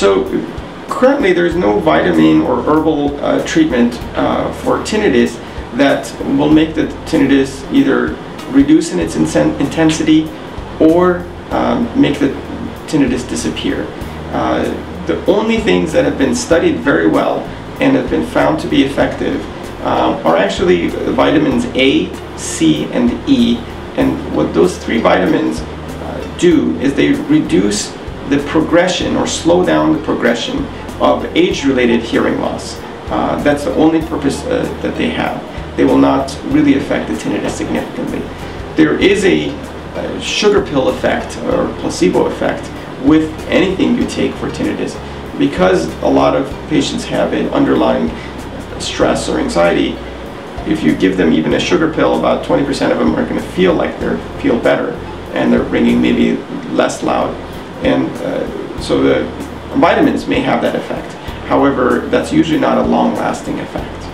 So currently there is no vitamin or herbal treatment for tinnitus that will make the tinnitus either reduce in its intensity or make the tinnitus disappear. The only things that have been studied very well and have been found to be effective are actually vitamins A, C, and E. And what those three vitamins do is they reduce the progression or slow down the progression of age-related hearing loss. That's the only purpose that they have. They will not really affect the tinnitus significantly. There is a sugar pill effect or placebo effect with anything you take for tinnitus. Because a lot of patients have an underlying stress or anxiety, if you give them even a sugar pill, about 20% of them are going to feel like they feel better and they're ringing maybe less loud. And so the vitamins may have that effect. However, that's usually not a long-lasting effect.